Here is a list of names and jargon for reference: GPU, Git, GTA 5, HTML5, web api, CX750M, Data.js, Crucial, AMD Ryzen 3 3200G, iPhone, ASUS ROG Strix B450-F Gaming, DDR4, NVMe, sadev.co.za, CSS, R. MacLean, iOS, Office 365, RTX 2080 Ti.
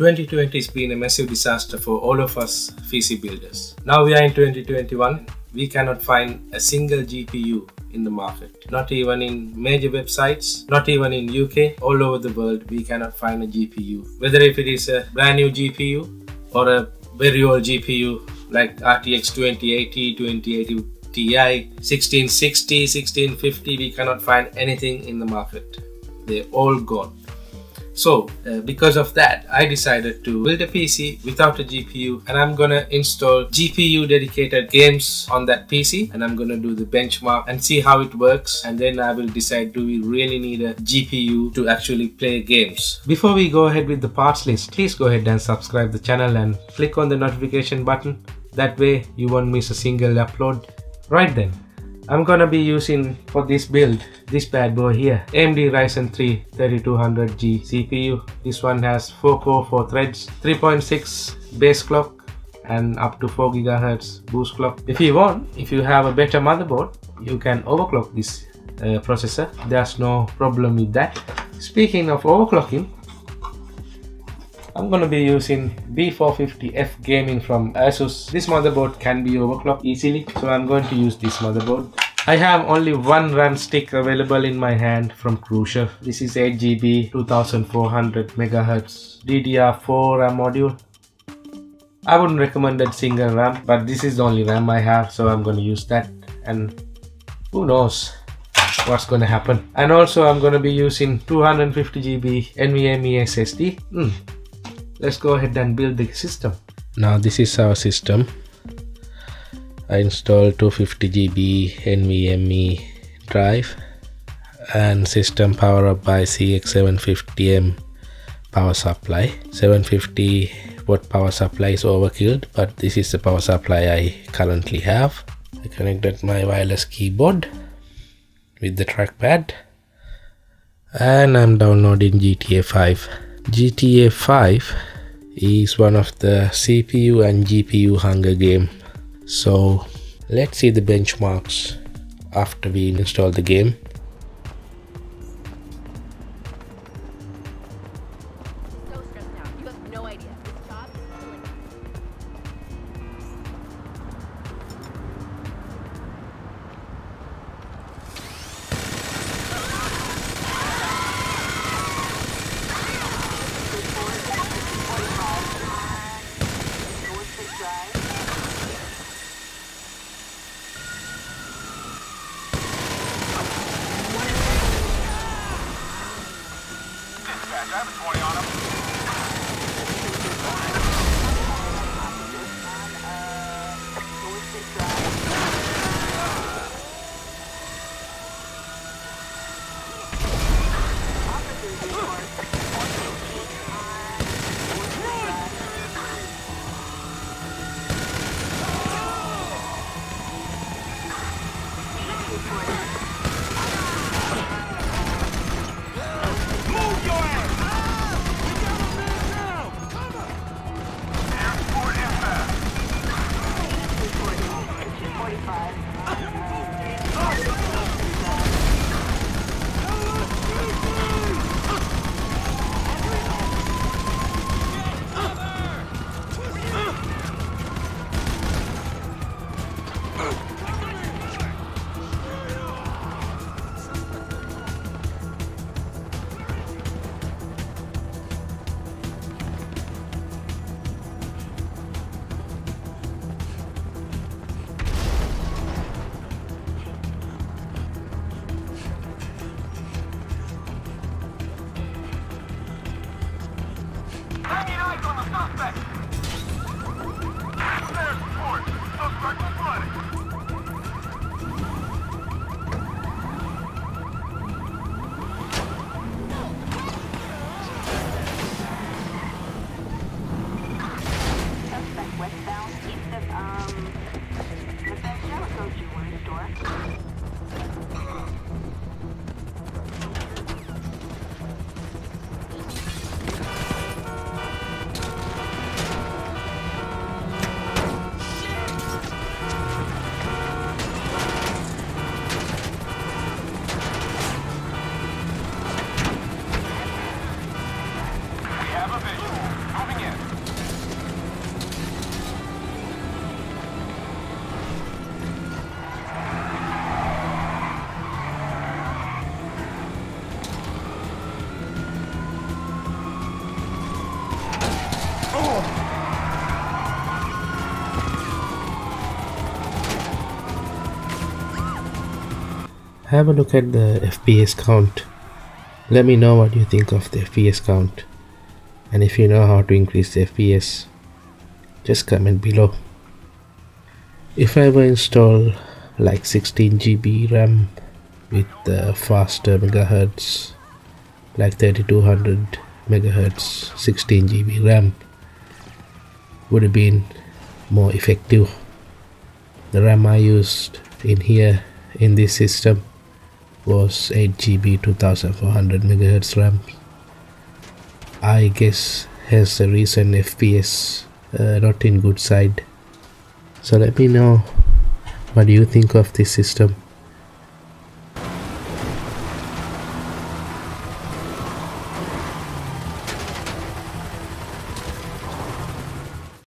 2020 has been a massive disaster for all of us PC builders. Now we are in 2021, we cannot find a single GPU in the market. Not even in major websites, not even in UK, all over the world we cannot find a GPU. Whether if it is a brand new GPU or a very old GPU like RTX 2080, 2080 Ti, 1660, 1650, we cannot find anything in the market. They're all gone. So because of that, I decided to build a PC without a GPU, and I'm gonna install GPU dedicated games on that PC, and I'm gonna do the benchmark and see how it works, and then I will decide, do we really need a GPU to actually play games? Before we go ahead with the parts list, please go ahead and subscribe the channel and click on the notification button. That way you won't miss a single upload. Right then, I'm gonna be using for this build this bad boy here, AMD Ryzen 3 3200G CPU. This one has 4-core, 4 threads, 3.6 base clock and up to 4 GHz boost clock. If you want, if you have a better motherboard, you can overclock this processor. There's no problem with that. Speaking of overclocking, I'm gonna be using B450-F gaming from ASUS. This motherboard can be overclocked easily, so I'm going to use this motherboard. I have only one RAM stick available in my hand from Crucial. This is 8GB 2400MHz DDR4 RAM module. I wouldn't recommend a single RAM, but this is the only RAM I have, so I'm gonna use that, and who knows what's gonna happen. And also I'm gonna be using 250GB NVMe SSD. Let's go ahead and build the system. Now this is our system. I installed 250GB NVMe drive and system powered up by CX750M power supply. 750 watt power supply is overkill, but this is the power supply I currently have. I connected my wireless keyboard with the trackpad, and I'm downloading GTA 5. GTA 5 is one of the CPU and GPU hunger game. So let's see the benchmarks after we install the game. have a look at the FPS count. Let me know what you think of the FPS count, and if you know how to increase the FPS, just comment below. If I were install like 16GB RAM with faster megahertz, like 3200 megahertz 16GB RAM, would have been more effective. The RAM I used in here in this system was 8GB 2400 megahertz RAM. I guess has the recent FPS not in good side. So let me know what do you think of this system.